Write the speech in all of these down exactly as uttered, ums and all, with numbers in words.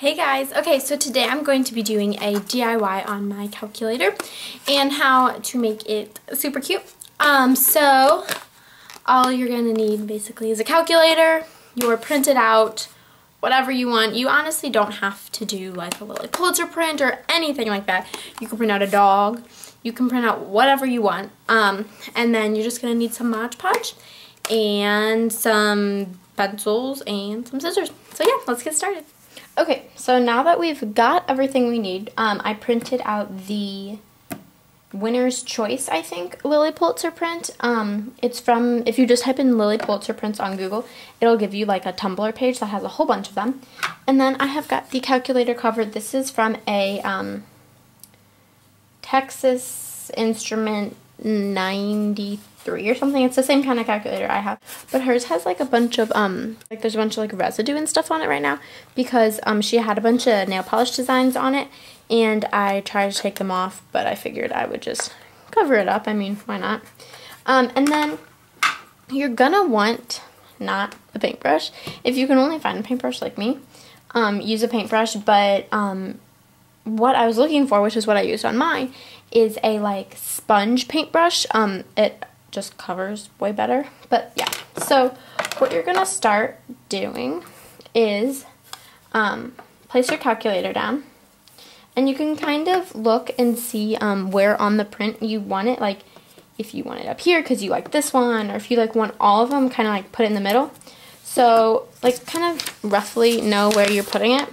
Hey guys, okay, so today I'm going to be doing a D I Y on my calculator and how to make it super cute. Um, so all you're gonna need basically is a calculator, your printed out, whatever you want. You honestly don't have to do like a Lilly Pulitzer print or anything like that. You can print out a dog, you can print out whatever you want. Um, and then you're just gonna need some Mod Podge and some pencils and some scissors. So yeah, let's get started. Okay, so now that we've got everything we need, um, I printed out the Winner's Choice, I think, Lilly Pulitzer print. Um, it's from, if you just type in Lilly Pulitzer prints on Google, it'll give you like a Tumblr page that has a whole bunch of them. And then I have got the calculator cover. This is from a um, Texas Instrument ninety-three or something. It's the same kind of calculator I have, but hers has like a bunch of um like there's a bunch of like residue and stuff on it right now because um she had a bunch of nail polish designs on it and I tried to take them off, but I figured I would just cover it up. I mean, why not? Um and then you're gonna want not a paintbrush. If you can only find a paintbrush like me, um use a paintbrush, but um what I was looking for, which is what I used on mine, is a like sponge paintbrush. Um, it just covers way better, but yeah. So what you're gonna start doing is um, place your calculator down, and you can kind of look and see um, where on the print you want it. Like if you want it up here because you like this one, or if you like want all of them, kind of like put it in the middle. So like kind of roughly know where you're putting it.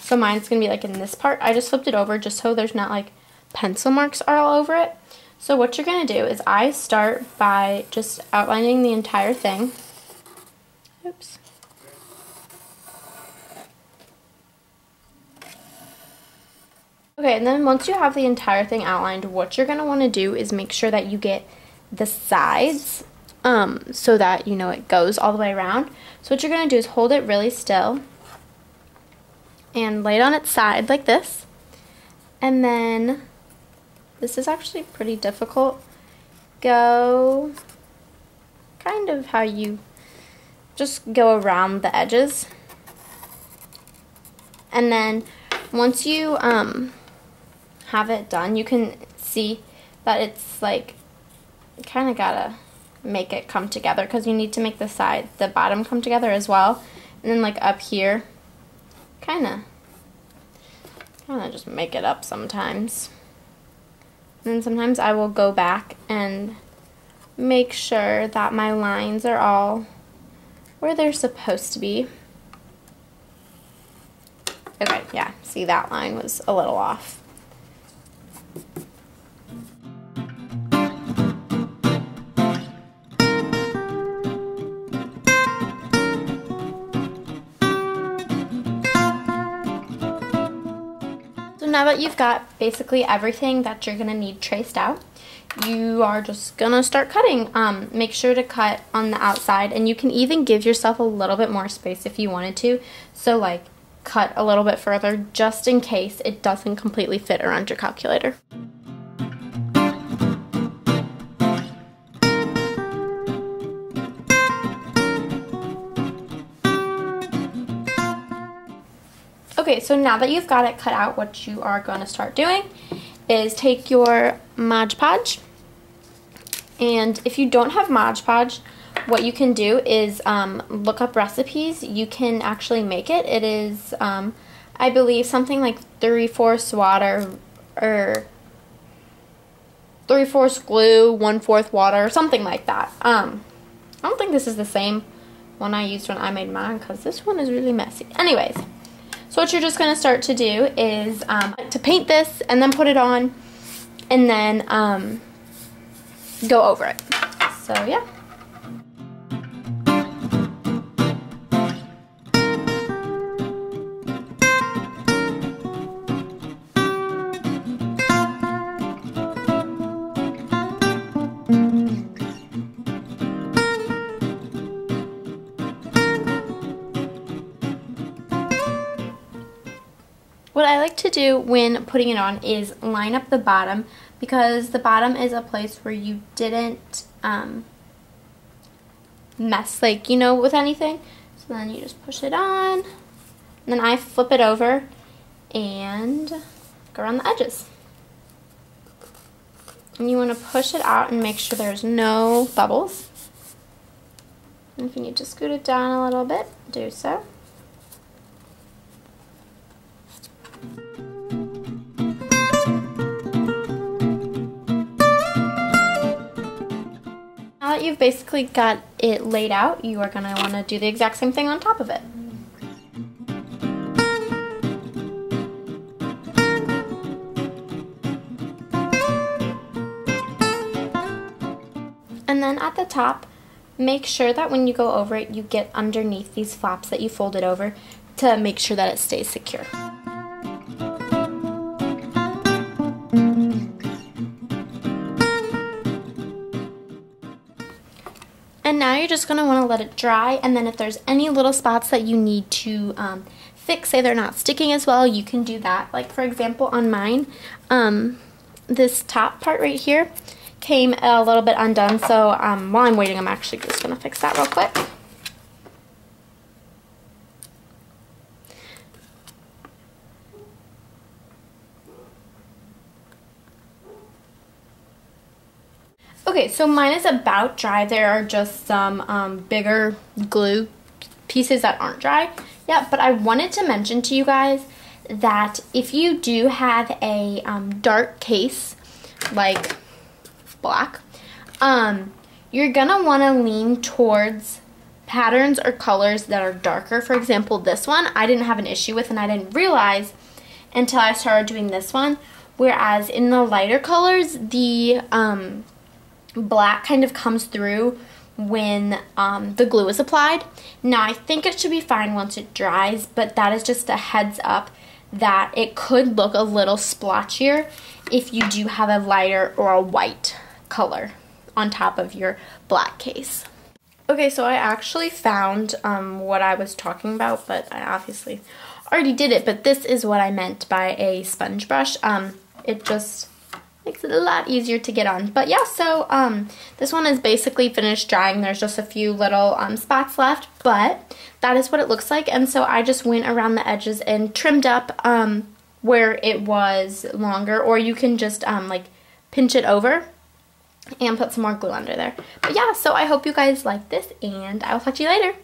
So mine's gonna be like in this part. I just flipped it over just so there's not like pencil marks are all over it. So what you're gonna do is I start by just outlining the entire thing. Oops. Okay, and then once you have the entire thing outlined, what you're gonna wanna do is make sure that you get the sides um, so that you know it goes all the way around. So what you're gonna do is hold it really still and lay it on its side like this. And then this is actually pretty difficult. Go kind of how you just go around the edges. And then once you um, have it done, you can see that it's like, you kind of gotta make it come together because you need to make the side, the bottom come together as well. And then like up here, kind of, kind of just make it up sometimes. And then sometimes I will go back and make sure that my lines are all where they're supposed to be. Okay, yeah, see, that line was a little off. Now that you've got basically everything that you're gonna need traced out, you are just gonna start cutting. Um, make sure to cut on the outside, and you can even give yourself a little bit more space if you wanted to. So like cut a little bit further just in case it doesn't completely fit around your calculator. Okay, so now that you've got it cut out, what you are going to start doing is take your Mod Podge, and if you don't have Mod Podge, what you can do is um, look up recipes. You can actually make it. It is, um, I believe, something like three-fourths water or three-fourths glue, one-fourth water, something like that. Um, I don't think this is the same one I used when I made mine because this one is really messy. Anyways. So what you're just going to start to do is um, to paint this and then put it on and then um, go over it. So yeah. What I like to do when putting it on is line up the bottom, because the bottom is a place where you didn't um, mess, like, you know, with anything. So then you just push it on, And then I flip it over and go around the edges. And you want to push it out and make sure there's no bubbles. And if you need to scoot it down a little bit, do so. Now that you've basically got it laid out, you are going to want to do the exact same thing on top of it. And then at the top, make sure that when you go over it, you get underneath these flaps that you folded over to make sure that it stays secure. And now you're just going to want to let it dry, and then if there's any little spots that you need to um, fix, say they're not sticking as well, you can do that. Like for example on mine, um, this top part right here came a little bit undone, so um, while I'm waiting, I'm actually just going to fix that real quick. Okay, so mine is about dry. There are just some um, bigger glue pieces that aren't dry yet, but I wanted to mention to you guys that if you do have a um, dark case, like black, um, you're gonna want to lean towards patterns or colors that are darker. For example, this one I didn't have an issue with, and I didn't realize until I started doing this one, whereas in the lighter colors the um, black kind of comes through when um, the glue is applied. Now I think it should be fine once it dries, but that is just a heads up that it could look a little splotchier if you do have a lighter or a white color on top of your black case. Okay, so I actually found um, what I was talking about, but I obviously already did it, but this is what I meant by a sponge brush. Um, it just makes it a lot easier to get on. But yeah, so um, this one is basically finished drying. There's just a few little um, spots left, but that is what it looks like. And so I just went around the edges and trimmed up um, where it was longer, or you can just um, like pinch it over and put some more glue under there. But yeah, so I hope you guys like this, and I will talk to you later.